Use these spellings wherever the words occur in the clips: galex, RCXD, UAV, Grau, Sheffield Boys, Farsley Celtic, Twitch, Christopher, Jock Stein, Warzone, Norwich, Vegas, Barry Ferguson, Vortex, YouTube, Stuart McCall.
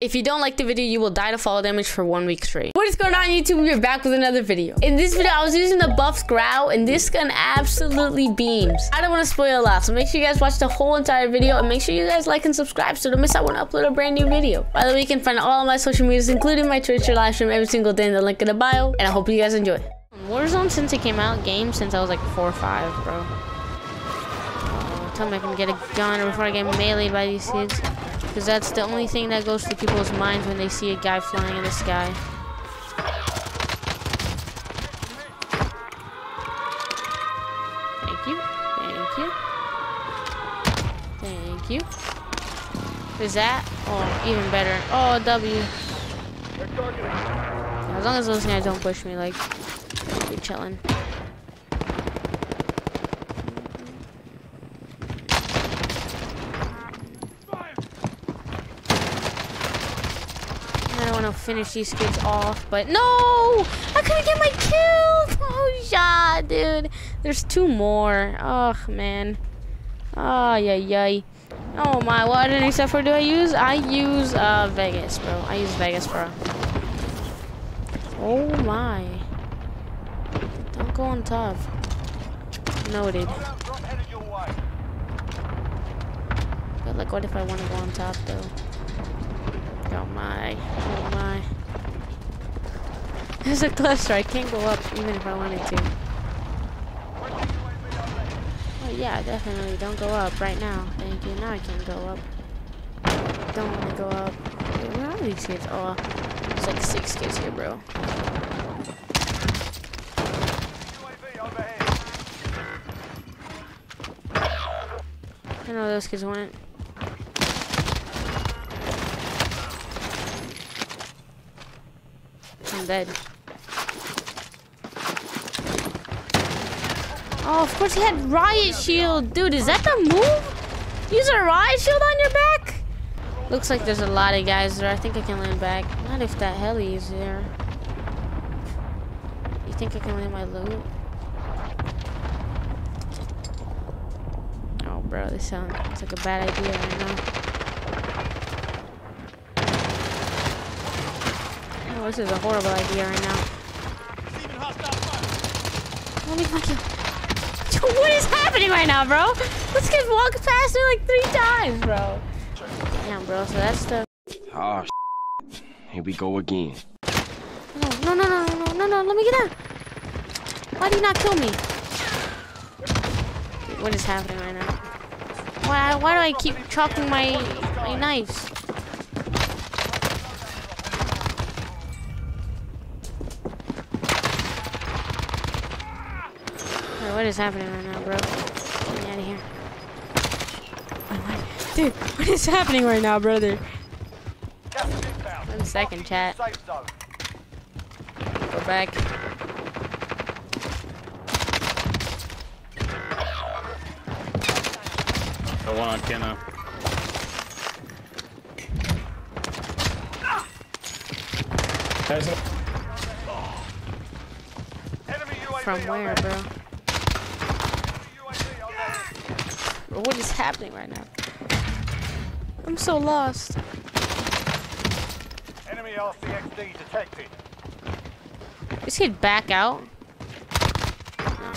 If you don't like the video, you will die to fall damage for 1 week straight. What is going on, YouTube? We are back with another video. In this video, I was using the buff Grau, and this gun absolutely beams. I don't want to spoil a lot, so make sure you guys watch the whole entire video, and make sure you guys like and subscribe so don't miss out when I upload a brand new video. By the way, you can find all of my social medias, including my Twitch or live stream every single day in the link in the bio, and I hope you guys enjoy. Warzone, since it came out, game since I was like 4 or 5, bro. Oh, tell me I can get a gun before I get meleeed by these kids. Because that's the only thing that goes through people's minds when they see a guy flying in the sky. Thank you. Thank you. Thank you. Is that? Oh, even better. Oh, W. As long as those guys don't push me, like, you're chilling. Finish these kids off, but no, I couldn't get my kill. Oh yeah, dude, there's 2 more. Oh man, oh yeah, yay. Oh my, what other software do I use? I use Vegas, bro. I use Vegas, bro. Oh my, don't go on top. Noted. But like, what if I want to go on top though? Oh my, oh my. There's a cluster, I can't go up even if I wanted to. Oh yeah, definitely, don't go up right now. Thank you, now I can't go up. I don't want to go up. Wait, where are these kids? Oh, there's like 6 kids here, bro. I know where those kids went. Dead. Oh, of course he had riot shield. Dude, is that the move? Use a riot shield on your back? Looks like there's a lot of guys there. I think I can land back. Not if that heli is there. You think I can land my loot? Oh, bro, this sounds like a bad idea right now. Oh, this is a horrible idea right now. Let me fuck you. What is happening right now, bro? Let's get walked past me like 3 times, bro. Damn, bro. So that's the. Oh, shit. Here we go again. No, no, no, no, no, no, no. Let me get out. Why do you not kill me? Dude, what is happening right now? Why do I keep chopping my knives? What is happening right now, bro? Get me out of here. Oh my. Dude, what is happening right now, brother? 1 second, chat. Go back. The one on Kenna. From where, bro? What is happening right now? I'm so lost. Enemy RCXD detected. This kid back out. No.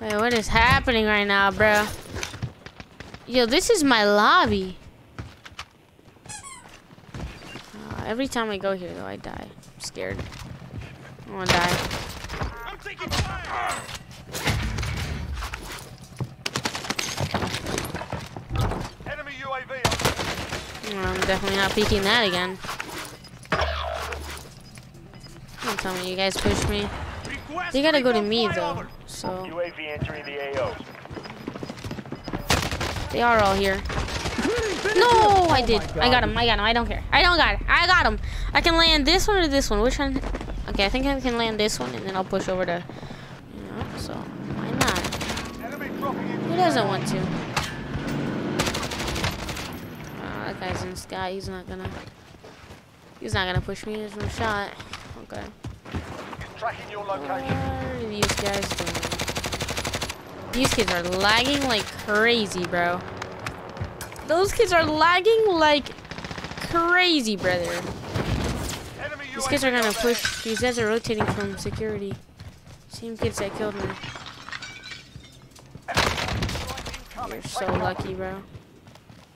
Wait, what is happening right now, bro? Yo, this is my lobby. Every time I go here, though, I die. I'm scared. I wanna die. I'm taking fire. I'm definitely not peeking that again. Don't tell me you guys push me. They gotta go to me though. So UAV entering the AO. They are all here. No, I did. I got him. I got him. I don't care. I don't got it. I got him. I can land this one or this one. Which one? Okay, I think I can land this one, and then I'll push over to. You know, so why not? Who doesn't want to? Guy's in the sky. He's not gonna push me. There's no shot. Okay. Tracking your location. What are these guys doing? These kids are lagging like crazy, bro. Those kids are lagging like crazy, brother. These kids are gonna push. These guys are rotating from security. Same kids that killed me. You're so lucky, bro.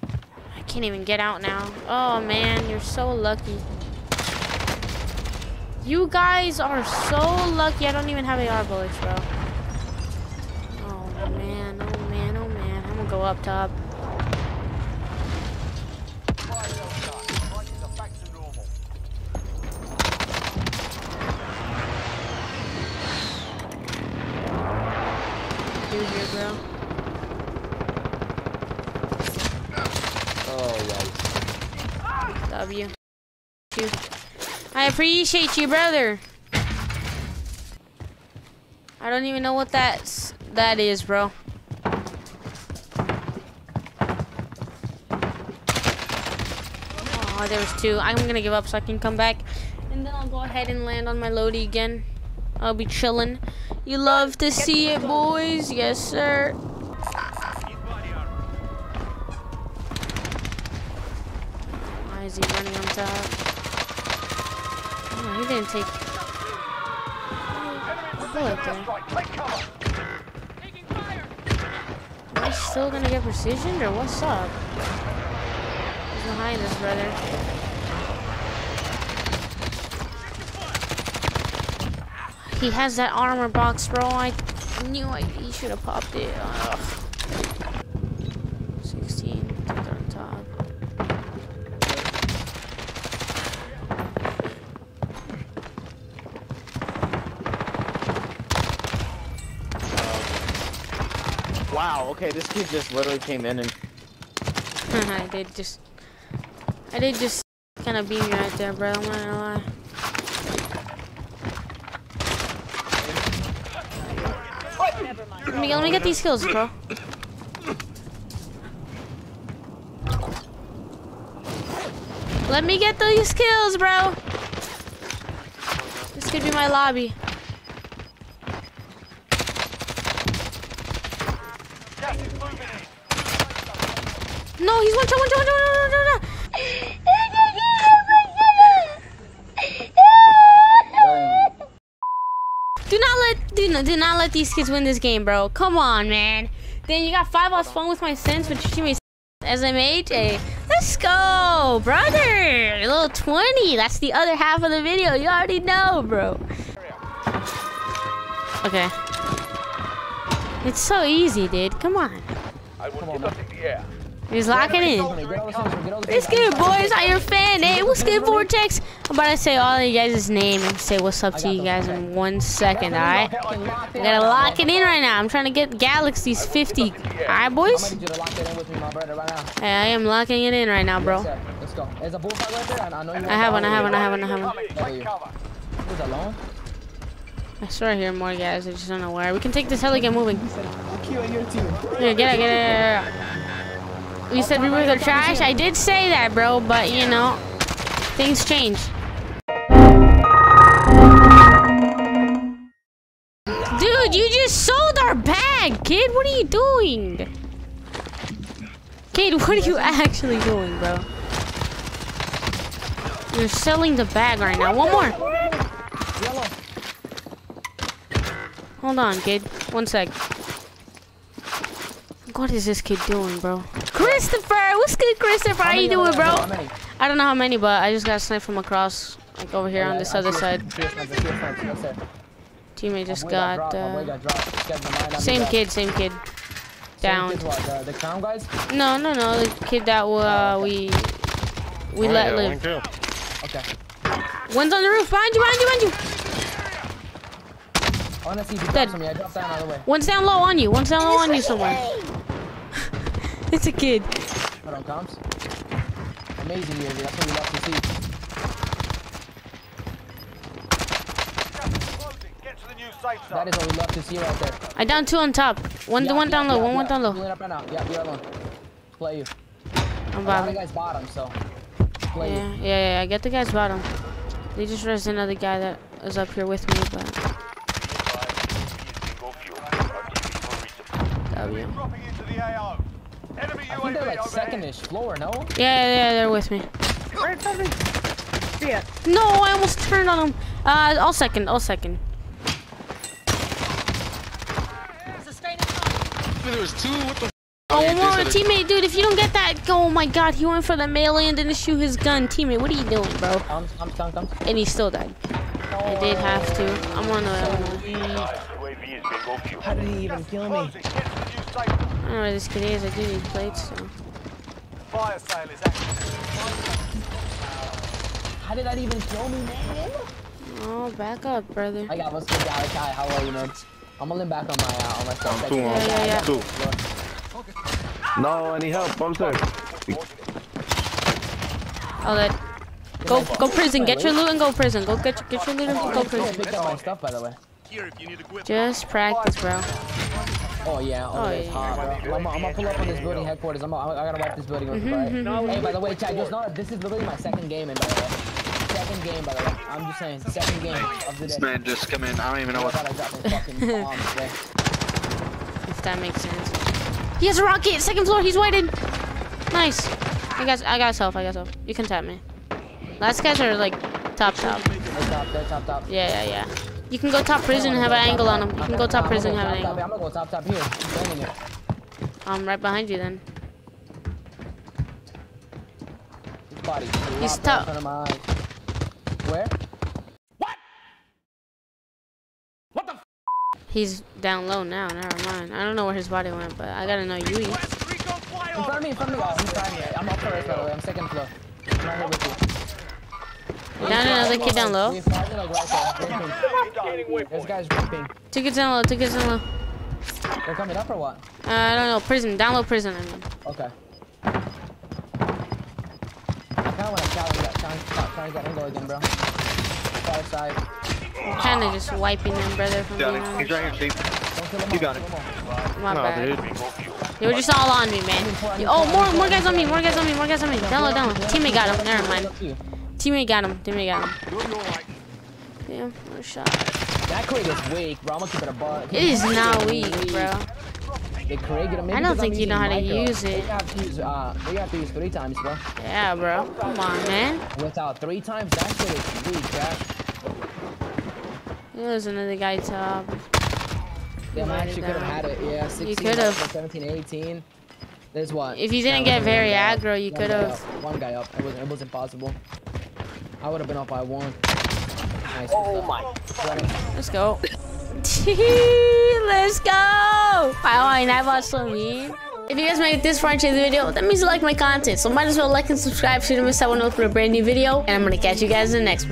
I can't even get out now. Oh, man, you're so lucky. You guys are so lucky. I don't even have AR bullets, bro. Oh, man, oh, man, oh, man. I'm gonna go up top. I appreciate you, brother. I don't even know what that is, bro. Oh, there was two. I'm gonna give up so I can come back, and then I'll go ahead and land on my loadie again. I'll be chilling. You love to see it, boys. Yes, sir. Why is he running on top? He didn't take a bullet there. Am I still gonna get precisioned or what's up? He's behind us, brother. He has that armor box, bro. I knew he should have popped it. Ugh. 16, they're on top. Wow, okay, this kid just literally came in and... I did just kind of beam you right there, bro. I'm not gonna lie. Let me get these kills, bro. Let me get these kills, bro. This could be my lobby. No, he's one shot. Do not let these kids win this game, bro. Come on, man. Then you got 5 hours fun with my sins, but you me as I made a. Let's go, brother. A little 20. That's the other half of the video. You already know, bro. Okay. It's so easy, dude. Come on. He's locking in. It's good, boys. I'm your fan. Hey, what's good, Vortex? I'm about to say all of you guys' name and say what's up to you guys in 1 second, alright? I gotta lock it in right now. I'm trying to get Galaxy's 50. Alright, boys? Hey, I am locking it in right now, bro. I have one. I swear I hear more guys. I just don't know where. We can take this hell and get moving. Yeah, get it. We said we were the trash. I did say that, bro, but you know, things change. Dude, you just sold our bag, kid. What are you doing? Kid, what are you actually doing, bro? You're selling the bag right now. One more. Hold on, kid. 1 sec. What is this kid doing, bro? Christopher! What's good, Christopher? How you doing, bro? I don't know how many, but I just got sniped from across, like over here on this other side. Teammate just got... Same kid. Down. No. The kid that we let live. One's on the roof. Behind you. Dead. One's down low on you somewhere. It's a kid. Hold on, comms. Amazing, dude. That's what we love to see. Get to the new safe zone. That is what we love to see right there. I down 2 on top. One down low. Yeah, we are alone. Play you. I'm bottom. Yeah, I get the guy's bottom. They just raised another guy that was up here with me, but... W. I think they're like second-ish floor, no? Yeah, they're with me. right in front of me. See ya. No, I almost turned on him. I'll second. I'll second. There was two. What the? Oh, more teammate, dude. If you don't get that, oh my God, he went for the melee and didn't shoot his gun. Teammate, what are you doing, bro? I'm. And he still died. No, I did have to. I'm on the. How did he even kill me? I don't know where this kid is. I do need plates. So. Fire sale is active. How did that even kill me, man? Oh, back up, brother. I got what's good, Galax. Hi, how are you, man? I'm gonna back on my stuff. I'm two. No, I need help. I'm sorry. All that. Go prison. Get your loot and go prison. Go get your loot and go prison. Picked up my stuff, by the way. Just practice, bro. Oh yeah, oh yeah. I'm gonna pull up on this building headquarters. I gotta wipe this building with fire. Hey, by the way, chat, this is literally my second game, and by the way, I'm just saying, second game of the day. This man just come in. I don't even know what. If that makes sense. He has a rocket. Second floor. He's waiting. Nice. I got self. You can tap me. Last guys are like top. They're top. Yeah. You can go top prison and have an angle on him. You can go top prison and have an angle. I'm gonna go top here. I'm right behind you then. He's top. Where? What? What the? He's down low now. Never mind. I don't know where his body went, but I gotta know you. In front of me. I'm up first, by the way. I'm second floor. I'm right here with you. Down another kid down low. This guy's ripping. Two kids down low. They're coming up or what? I don't know. Prison. Down low prison, I mean. Okay. I kinda wanna challenge that. Challenge that angle again, bro. Far side. I'm kinda just wiping them, brother. From down. He's right here, Steve. You got it. My bad. They were just all on me, man. Oh, more guys on me. More guys on me. Down low. Teammate got him. Never mind. Teammate got him. Yeah, no shot. That Craig is weak, bro. I'm gonna keep it a bar. It is not weak, bro. I don't think you know how to use it. You have to use 3 times, bro. Yeah, bro. Come on, man. Without 3 times, that shit is weak, bro. There's another guy top. Yeah, I actually could have had it. Yeah, 16, you could have. 17, 18. There's one. If you didn't get very aggro, you could have. One guy up. It was impossible. I would have been up by 1. Nice. Oh my. Let's go. Let's go. If you guys made it this far into the video, that means you like my content. So might as well like and subscribe so you don't miss out when I open a brand new video. And I'm going to catch you guys in the next one.